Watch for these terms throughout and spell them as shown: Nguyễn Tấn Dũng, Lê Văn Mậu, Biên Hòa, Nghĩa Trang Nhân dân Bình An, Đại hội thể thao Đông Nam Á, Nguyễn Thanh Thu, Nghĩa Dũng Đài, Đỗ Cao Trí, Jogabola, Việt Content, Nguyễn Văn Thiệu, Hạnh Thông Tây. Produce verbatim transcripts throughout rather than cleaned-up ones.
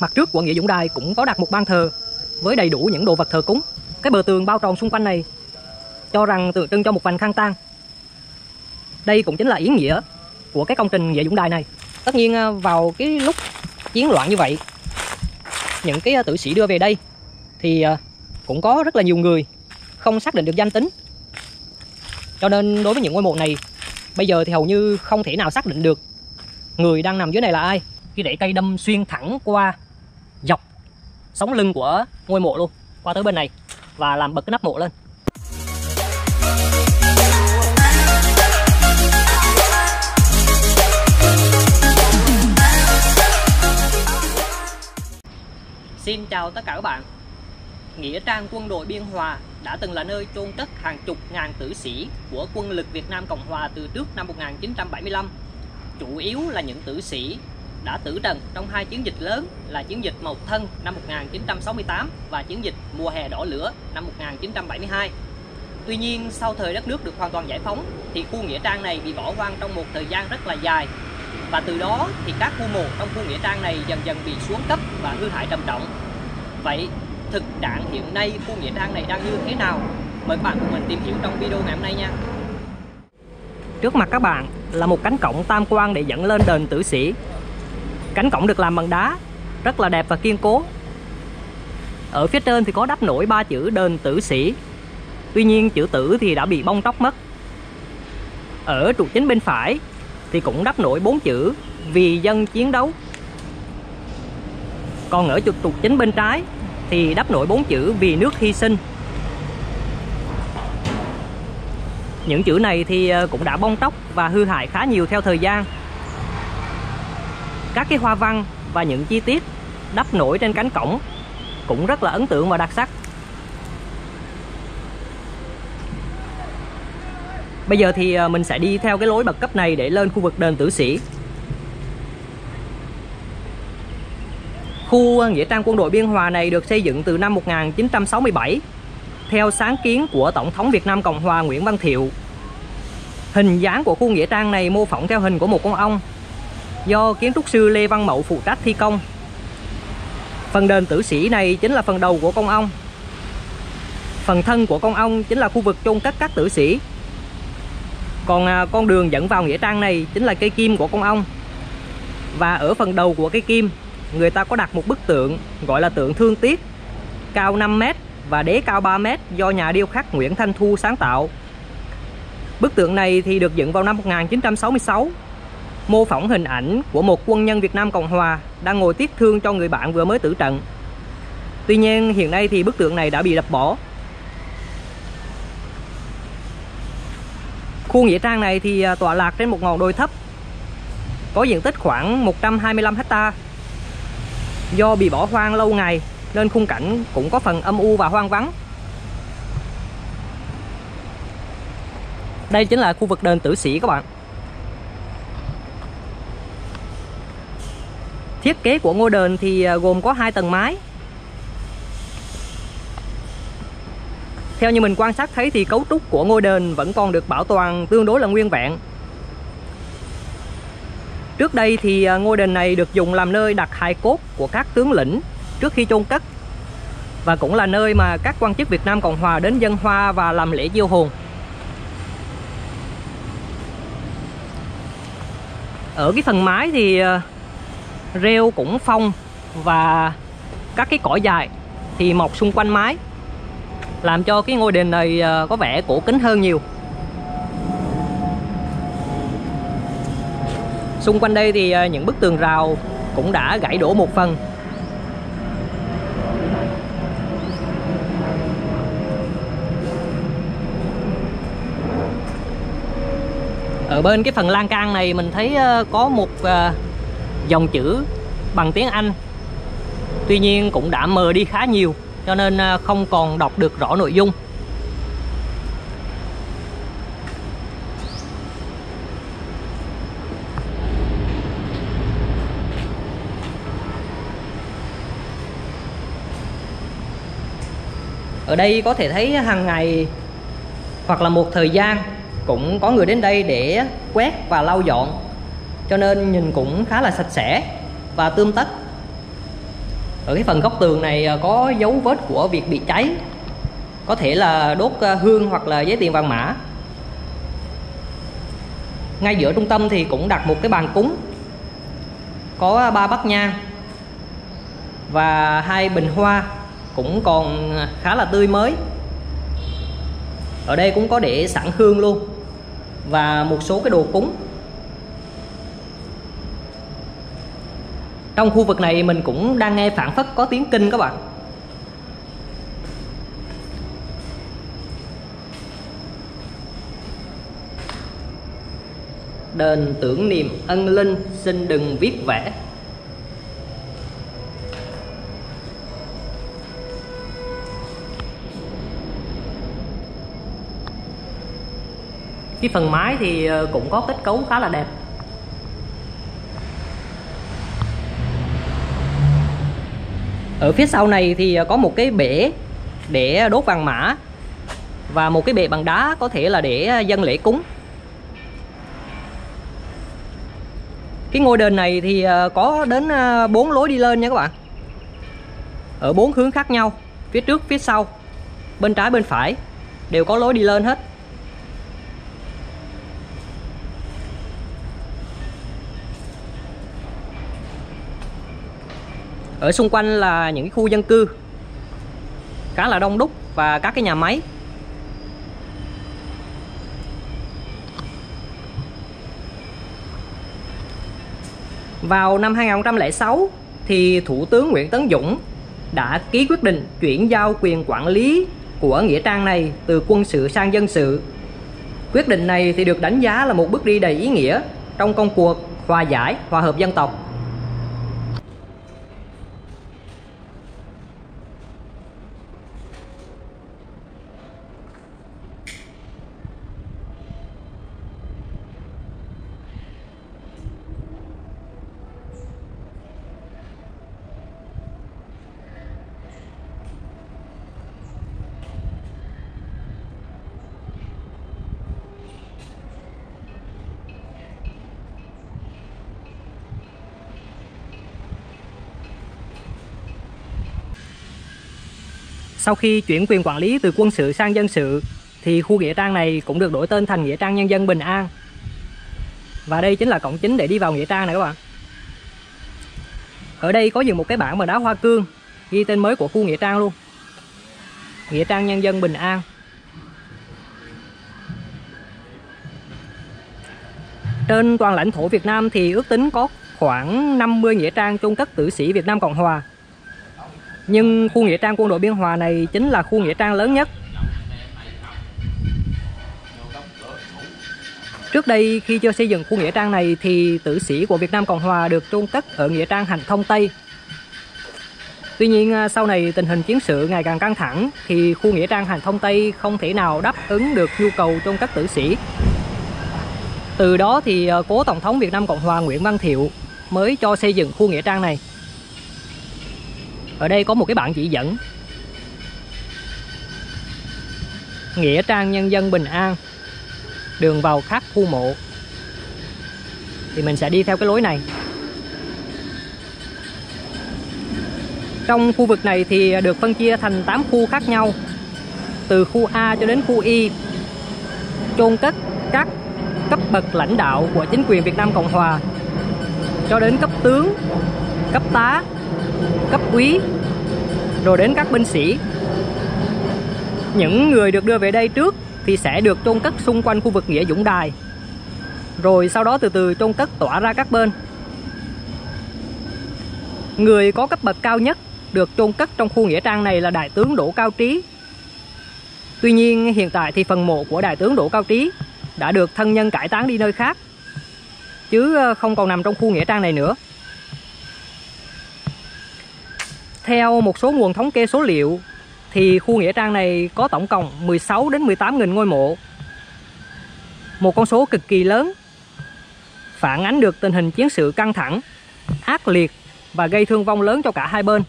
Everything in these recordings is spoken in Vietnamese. Mặt trước của Nghĩa Dũng Đài cũng có đặt một ban thờ với đầy đủ những đồ vật thờ cúng. Cái bờ tường bao tròn xung quanh này cho rằng tượng trưng cho một vành khang tang. Đây cũng chính là ý nghĩa của cái công trình Nghĩa Dũng Đài này. Tất nhiên vào cái lúc chiến loạn như vậy, những cái tử sĩ đưa về đây thì cũng có rất là nhiều người không xác định được danh tính. Cho nên đối với những ngôi mộ này, bây giờ thì hầu như không thể nào xác định được người đang nằm dưới này là ai. Khi để cây đâm xuyên thẳng qua dọc sống lưng của ngôi mộ luôn, qua tới bên này và làm bật cái nắp mộ lên. Xin chào tất cả các bạn. Nghĩa trang quân đội Biên Hòa đã từng là nơi chôn cất hàng chục ngàn tử sĩ của quân lực Việt Nam Cộng Hòa từ trước năm một nghìn chín trăm bảy mươi lăm. Chủ yếu là những tử sĩ đã tử trận trong hai chiến dịch lớn là chiến dịch Mậu Thân năm một nghìn chín trăm sáu mươi tám và chiến dịch Mùa Hè Đỏ Lửa năm một nghìn chín trăm bảy mươi hai. Tuy nhiên, sau thời đất nước được hoàn toàn giải phóng thì khu nghĩa trang này bị bỏ hoang trong một thời gian rất là dài. Và từ đó thì các khu mộ trong khu nghĩa trang này dần dần bị xuống cấp và hư hại trầm trọng. Vậy thực trạng hiện nay khu nghĩa trang này đang như thế nào? Mời các bạn cùng mình tìm hiểu trong video ngày hôm nay nha. Trước mặt các bạn là một cánh cổng tam quan để dẫn lên đền tử sĩ. Cánh cổng được làm bằng đá, rất là đẹp và kiên cố. Ở phía trên thì có đắp nổi ba chữ đền tử sĩ. Tuy nhiên chữ tử thì đã bị bong tróc mất. Ở trụ chính bên phải thì cũng đắp nổi bốn chữ vì dân chiến đấu. Còn ở trục trục chính bên trái thì đắp nổi bốn chữ vì nước hy sinh. Những chữ này thì cũng đã bong tróc và hư hại khá nhiều theo thời gian. Các cái hoa văn và những chi tiết đắp nổi trên cánh cổng cũng rất là ấn tượng và đặc sắc. Bây giờ thì mình sẽ đi theo cái lối bậc cấp này để lên khu vực đền tử sĩ. Khu Nghĩa trang quân đội Biên Hòa này được xây dựng từ năm một nghìn chín trăm sáu mươi bảy theo sáng kiến của Tổng thống Việt Nam Cộng Hòa Nguyễn Văn Thiệu. Hình dáng của khu nghĩa trang này mô phỏng theo hình của một con ong, do kiến trúc sư Lê Văn Mậu phụ trách thi công. Phần đền tử sĩ này chính là phần đầu của con ong. Phần thân của con ong chính là khu vực chôn cất các tử sĩ. Còn con đường dẫn vào nghĩa trang này chính là cây kim của con ong. Và ở phần đầu của cây kim, người ta có đặt một bức tượng gọi là tượng Thương Tiếc, cao năm mét và đế cao ba mét, do nhà điêu khắc Nguyễn Thanh Thu sáng tạo. Bức tượng này thì được dựng vào năm một nghìn chín trăm sáu mươi sáu, mô phỏng hình ảnh của một quân nhân Việt Nam Cộng Hòa đang ngồi tiếc thương cho người bạn vừa mới tử trận. Tuy nhiên hiện nay thì bức tượng này đã bị đập bỏ. Khu nghĩa trang này thì tọa lạc trên một ngọn đồi thấp, có diện tích khoảng một trăm hai mươi lăm héc ta. Do bị bỏ hoang lâu ngày nên khung cảnh cũng có phần âm u và hoang vắng. Đây chính là khu vực đền tử sĩ các bạn. Thiết kế của ngôi đền thì gồm có hai tầng mái. Theo như mình quan sát thấy thì cấu trúc của ngôi đền vẫn còn được bảo toàn tương đối là nguyên vẹn. Trước đây thì ngôi đền này được dùng làm nơi đặt hài cốt của các tướng lĩnh trước khi chôn cất, và cũng là nơi mà các quan chức Việt Nam Cộng Hòa đến dâng hoa và làm lễ diêu hồn. Ở cái phần mái thì rêu cũng phong và các cái cỏ dài thì mọc xung quanh mái, làm cho cái ngôi đền này có vẻ cổ kính hơn nhiều. Xung quanh đây thì những bức tường rào cũng đã gãy đổ một phần. Ở bên cái phần lan can này mình thấy có một dòng chữ bằng tiếng Anh, tuy nhiên cũng đã mờ đi khá nhiều cho nên không còn đọc được rõ nội dung. Ở đây có thể thấy hàng ngày hoặc là một thời gian cũng có người đến đây để quét và lau dọn, cho nên nhìn cũng khá là sạch sẽ và tươm tất. Ở cái phần góc tường này có dấu vết của việc bị cháy, có thể là đốt hương hoặc là giấy tiền vàng mã. Ngay giữa trung tâm thì cũng đặt một cái bàn cúng, có ba bát nhang và hai bình hoa cũng còn khá là tươi mới. Ở đây cũng có để sẵn hương luôn và một số cái đồ cúng. Trong khu vực này mình cũng đang nghe phảng phất có tiếng kinh các bạn. Đền tưởng niệm ân linh, xin đừng viết vẽ. Cái phần mái thì cũng có kết cấu khá là đẹp. Ở phía sau này thì có một cái bể để đốt vàng mã và một cái bệ bằng đá có thể là để dâng lễ cúng. Cái ngôi đền này thì có đến bốn lối đi lên nha các bạn, ở bốn hướng khác nhau, phía trước, phía sau, bên trái, bên phải đều có lối đi lên hết. Ở xung quanh là những khu dân cư khá là đông đúc và các cái nhà máy. Vào năm hai nghìn không trăm lẻ sáu thì Thủ tướng Nguyễn Tấn Dũng đã ký quyết định chuyển giao quyền quản lý của nghĩa trang này từ quân sự sang dân sự. Quyết định này thì được đánh giá là một bước đi đầy ý nghĩa trong công cuộc hòa giải, hòa hợp dân tộc. Sau khi chuyển quyền quản lý từ quân sự sang dân sự thì khu nghĩa trang này cũng được đổi tên thành Nghĩa Trang Nhân dân Bình An. Và đây chính là cổng chính để đi vào nghĩa trang này các bạn. Ở đây có dừng một cái bảng bằng đá hoa cương ghi tên mới của khu nghĩa trang luôn, Nghĩa Trang Nhân dân Bình An. Trên toàn lãnh thổ Việt Nam thì ước tính có khoảng năm mươi nghĩa trang chôn cất tử sĩ Việt Nam Cộng Hòa. Nhưng khu nghĩa trang quân đội Biên Hòa này chính là khu nghĩa trang lớn nhất. Trước đây khi chưa xây dựng khu nghĩa trang này thì tử sĩ của Việt Nam Cộng Hòa được chôn cất ở nghĩa trang Hạnh Thông Tây. Tuy nhiên sau này tình hình chiến sự ngày càng căng thẳng thì khu nghĩa trang Hạnh Thông Tây không thể nào đáp ứng được nhu cầu chôn cất tử sĩ. Từ đó thì cố Tổng thống Việt Nam Cộng Hòa Nguyễn Văn Thiệu mới cho xây dựng khu nghĩa trang này. Ở đây có một cái bảng chỉ dẫn Nghĩa Trang Nhân dân Bình An, đường vào các khu mộ. Thì mình sẽ đi theo cái lối này. Trong khu vực này thì được phân chia thành tám khu khác nhau, từ khu A cho đến khu Y, chôn cất các cấp bậc lãnh đạo của chính quyền Việt Nam Cộng Hòa, cho đến cấp tướng, cấp tá, cấp úy, rồi đến các binh sĩ. Những người được đưa về đây trước thì sẽ được chôn cất xung quanh khu vực Nghĩa Dũng Đài, rồi sau đó từ từ chôn cất tỏa ra các bên. Người có cấp bậc cao nhất được chôn cất trong khu nghĩa trang này là Đại tướng Đỗ Cao Trí. Tuy nhiên hiện tại thì phần mộ của Đại tướng Đỗ Cao Trí đã được thân nhân cải táng đi nơi khác, chứ không còn nằm trong khu nghĩa trang này nữa. Theo một số nguồn thống kê số liệu thì khu nghĩa trang này có tổng cộng mười sáu đến mười tám nghìn ngôi mộ. Một con số cực kỳ lớn, phản ánh được tình hình chiến sự căng thẳng, ác liệt và gây thương vong lớn cho cả hai bên.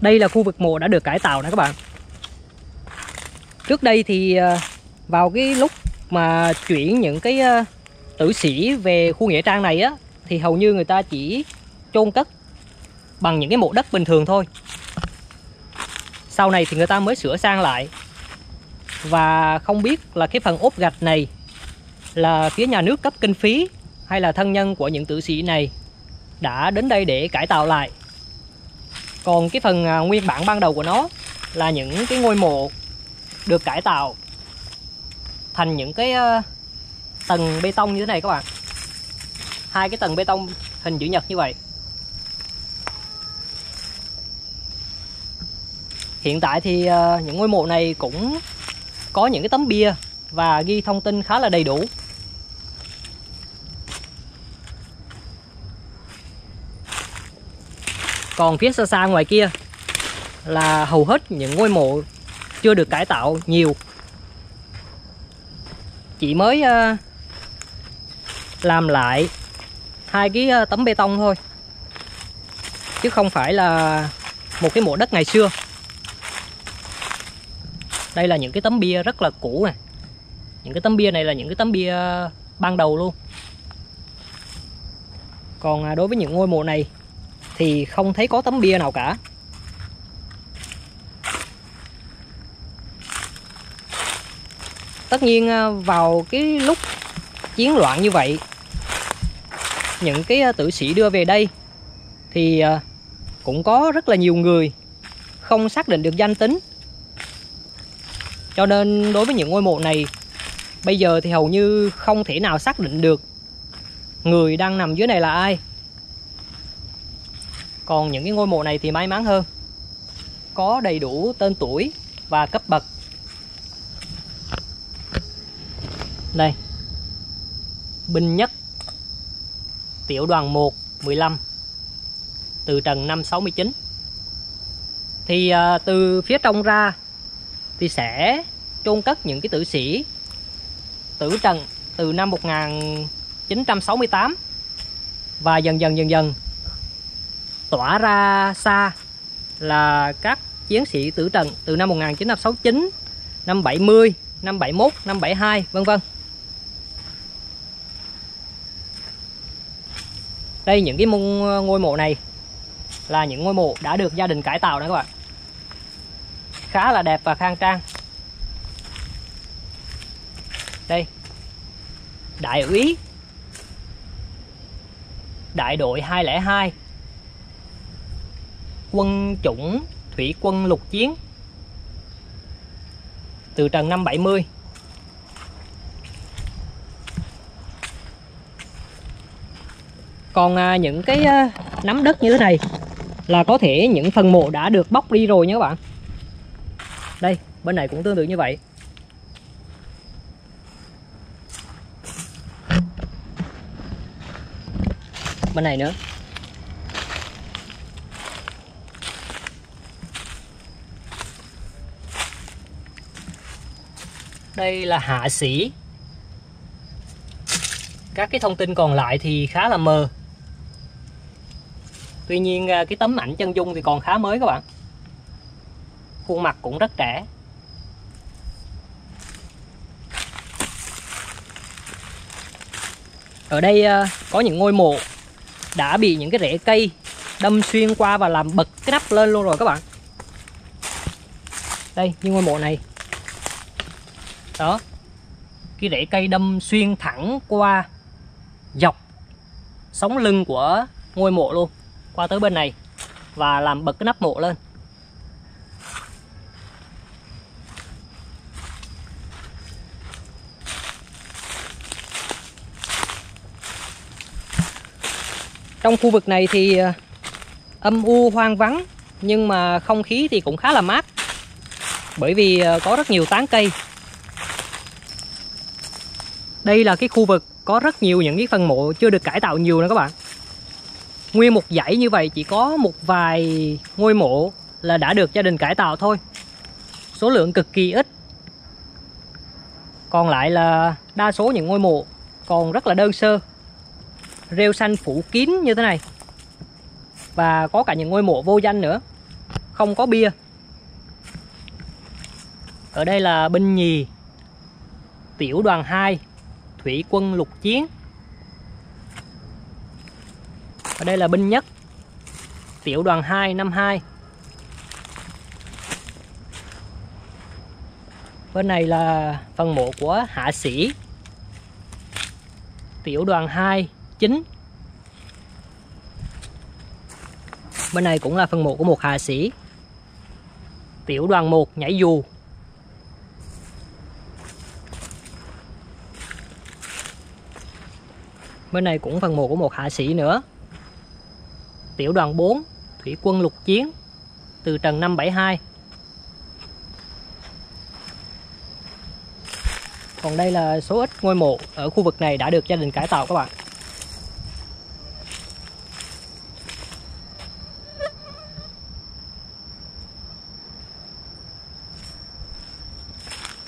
Đây là khu vực mộ đã được cải tạo nè các bạn. Trước đây thì vào cái lúc mà chuyển những cái tử sĩ về khu nghĩa trang này á, thì hầu như người ta chỉ chôn cất bằng những cái mộ đất bình thường thôi. Sau này thì người ta mới sửa sang lại. Và không biết là cái phần ốp gạch này là phía nhà nước cấp kinh phí hay là thân nhân của những tử sĩ này đã đến đây để cải tạo lại. Còn cái phần nguyên bản ban đầu của nó là những cái ngôi mộ được cải tạo thành những cái tầng bê tông như thế này các bạn. Hai cái tầng bê tông hình chữ nhật như vậy. Hiện tại thì những ngôi mộ này cũng có những cái tấm bia và ghi thông tin khá là đầy đủ. Còn phía xa xa ngoài kia là hầu hết những ngôi mộ chưa được cải tạo nhiều. Chỉ mới làm lại hai cái tấm bê tông thôi, chứ không phải là một cái mộ đất ngày xưa. Đây là những cái tấm bia rất là cũ này. Những cái tấm bia này là những cái tấm bia ban đầu luôn. Còn đối với những ngôi mộ này thì không thấy có tấm bia nào cả. Tất nhiên vào cái lúc chiến loạn như vậy, những cái tử sĩ đưa về đây thì cũng có rất là nhiều người không xác định được danh tính. Cho nên đối với những ngôi mộ này bây giờ thì hầu như không thể nào xác định được người đang nằm dưới này là ai. Còn những cái ngôi mộ này thì may mắn hơn, có đầy đủ tên tuổi và cấp bậc. Đây, binh nhất, tiểu đoàn một, mười lăm, từ trần năm sáu chín. Thì à, từ phía trong ra thì sẽ chôn cất những cái tử sĩ tử trần từ năm một nghìn chín trăm sáu mươi tám và dần dần dần dần tỏa ra xa là các chiến sĩ tử trận từ năm một nghìn chín trăm sáu mươi chín, năm bảy mươi, năm bảy mốt, năm bảy hai, vân vân. Đây, những cái ngôi mộ này là những ngôi mộ đã được gia đình cải tạo đó các bạn. Khá là đẹp và khang trang. Đây, đại úy, đại đội hai không hai, quân chủng thủy quân lục chiến, từ trần năm bảy mươi. Còn những cái nắm đất như thế này là có thể những phần mộ đã được bóc đi rồi nha các bạn. Đây, bên này cũng tương tự như vậy. Bên này nữa. Đây là hạ sĩ. Các cái thông tin còn lại thì khá là mờ. Tuy nhiên cái tấm ảnh chân dung thì còn khá mới các bạn. Khuôn mặt cũng rất trẻ. Ở đây có những ngôi mộ đã bị những cái rễ cây đâm xuyên qua và làm bật cái nắp lên luôn rồi các bạn. Đây, như ngôi mộ này. Đó, cái rễ cây đâm xuyên thẳng qua dọc sống lưng của ngôi mộ luôn, qua tới bên này và làm bật cái nắp mộ lên. Trong khu vực này thì âm u hoang vắng, nhưng mà không khí thì cũng khá là mát, bởi vì có rất nhiều tán cây. Đây là cái khu vực có rất nhiều những cái phần mộ chưa được cải tạo nhiều nữa các bạn. Nguyên một dãy như vậy chỉ có một vài ngôi mộ là đã được gia đình cải tạo thôi. Số lượng cực kỳ ít. Còn lại là đa số những ngôi mộ còn rất là đơn sơ. Rêu xanh phủ kín như thế này. Và có cả những ngôi mộ vô danh nữa, không có bia. Ở đây là binh nhì, tiểu đoàn hai, thủy quân lục chiến. Ở đây là binh nhất, tiểu đoàn hai năm hai. Bên này là phần mộ của hạ sĩ tiểu đoàn hai chính. Bên này cũng là phần mộ của một hạ sĩ tiểu đoàn một nhảy dù. Bên này cũng phần mộ của một hạ sĩ nữa, tiểu đoàn bốn thủy quân lục chiến từ trần năm bảy hai. Còn đây là số ít ngôi mộ ở khu vực này đã được gia đình cải tạo các bạn.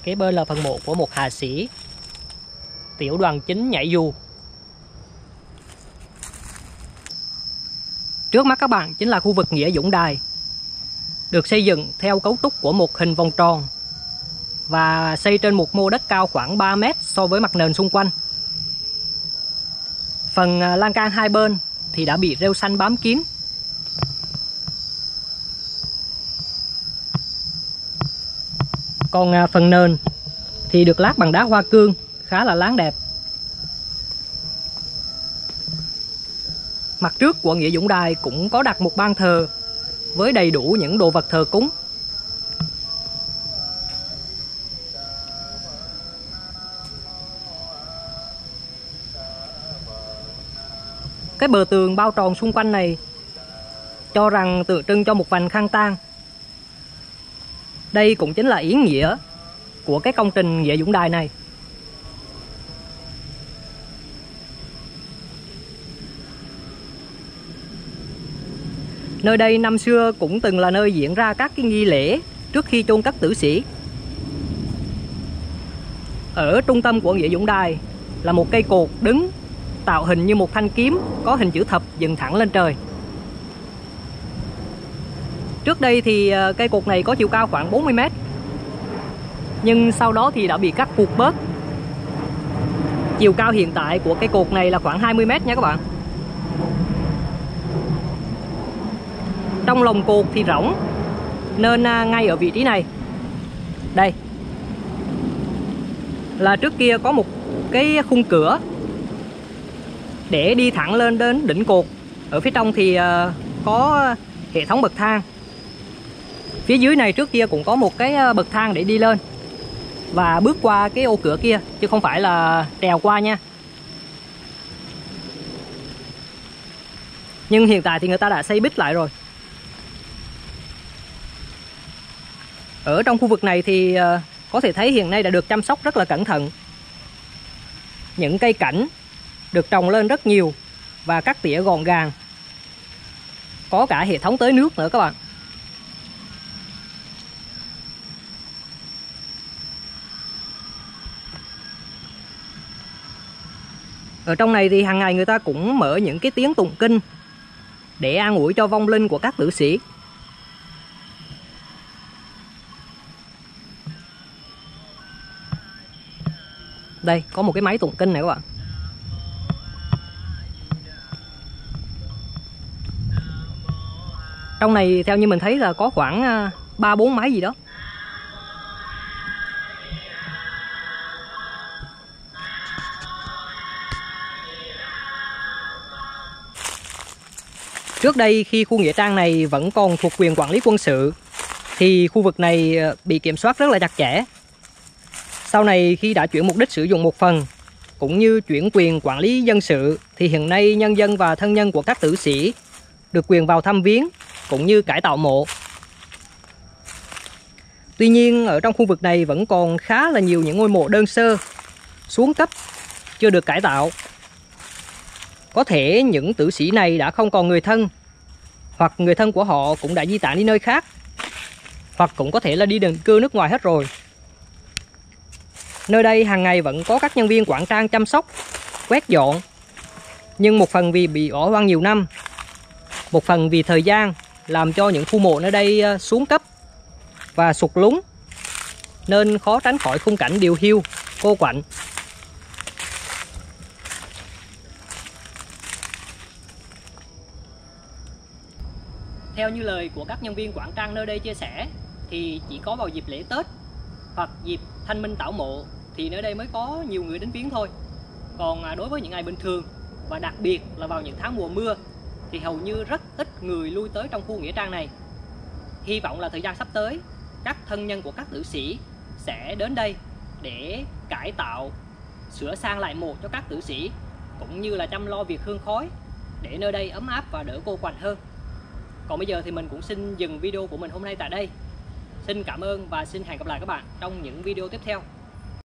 Kế bên là phần mộ của một hạ sĩ tiểu đoàn chín nhảy dù. Trước mắt các bạn chính là khu vực Nghĩa Dũng Đài, được xây dựng theo cấu trúc của một hình vòng tròn và xây trên một mô đất cao khoảng ba mét so với mặt nền xung quanh. Phần lan can hai bên thì đã bị rêu xanh bám kín. Còn phần nền thì được lát bằng đá hoa cương, khá là láng đẹp. Mặt trước của Nghĩa Dũng Đài cũng có đặt một ban thờ với đầy đủ những đồ vật thờ cúng. Cái bờ tường bao tròn xung quanh này cho rằng tượng trưng cho một vành khăn tang. Đây cũng chính là ý nghĩa của cái công trình Nghĩa Dũng Đài này. Nơi đây năm xưa cũng từng là nơi diễn ra các cái nghi lễ trước khi chôn cất tử sĩ. Ở trung tâm của Nghĩa Dũng Đài là một cây cột đứng tạo hình như một thanh kiếm có hình chữ thập dựng thẳng lên trời. Trước đây thì cây cột này có chiều cao khoảng bốn mươi mét, nhưng sau đó thì đã bị cắt cụt bớt. Chiều cao hiện tại của cây cột này là khoảng hai mươi mét nha các bạn. Trong lòng cột thì rỗng, nên ngay ở vị trí này, đây, là trước kia có một cái khung cửa để đi thẳng lên đến đỉnh cột. Ở phía trong thì có hệ thống bậc thang. Phía dưới này trước kia cũng có một cái bậc thang để đi lên và bước qua cái ô cửa kia, chứ không phải là trèo qua nha. Nhưng hiện tại thì người ta đã xây bít lại rồi. Ở trong khu vực này thì có thể thấy hiện nay đã được chăm sóc rất là cẩn thận. Những cây cảnh được trồng lên rất nhiều và cắt tỉa gọn gàng. Có cả hệ thống tưới nước nữa các bạn. Ở trong này thì hàng ngày người ta cũng mở những cái tiếng tụng kinh để an ủi cho vong linh của các tử sĩ. Đây, có một cái máy tụng kinh này các bạn. Trong này theo như mình thấy là có khoảng ba bốn máy gì đó. Trước đây khi khu Nghĩa Trang này vẫn còn thuộc quyền quản lý quân sự thì khu vực này bị kiểm soát rất là chặt chẽ. Sau này khi đã chuyển mục đích sử dụng một phần cũng như chuyển quyền quản lý dân sự thì hiện nay nhân dân và thân nhân của các tử sĩ được quyền vào thăm viếng cũng như cải tạo mộ. Tuy nhiên ở trong khu vực này vẫn còn khá là nhiều những ngôi mộ đơn sơ, xuống cấp, chưa được cải tạo. Có thể những tử sĩ này đã không còn người thân, hoặc người thân của họ cũng đã di tản đi nơi khác, hoặc cũng có thể là đi định cư nước ngoài hết rồi. Nơi đây hàng ngày vẫn có các nhân viên quản trang chăm sóc, quét dọn. Nhưng một phần vì bị bỏ hoang nhiều năm, một phần vì thời gian làm cho những khu mộ nơi đây xuống cấp và sụt lún, nên khó tránh khỏi khung cảnh điều hiu, cô quạnh. Theo như lời của các nhân viên quảng trang nơi đây chia sẻ thì chỉ có vào dịp lễ Tết hoặc dịp Thanh Minh Tảo Mộ thì nơi đây mới có nhiều người đến viếng thôi. Còn đối với những ngày bình thường và đặc biệt là vào những tháng mùa mưa thì hầu như rất ít người lui tới trong khu nghĩa trang này. Hy vọng là thời gian sắp tới, các thân nhân của các tử sĩ sẽ đến đây để cải tạo, sửa sang lại mộ cho các tử sĩ, cũng như là chăm lo việc hương khói để nơi đây ấm áp và đỡ cô quạnh hơn. Còn bây giờ thì mình cũng xin dừng video của mình hôm nay tại đây. Xin cảm ơn và xin hẹn gặp lại các bạn trong những video tiếp theo.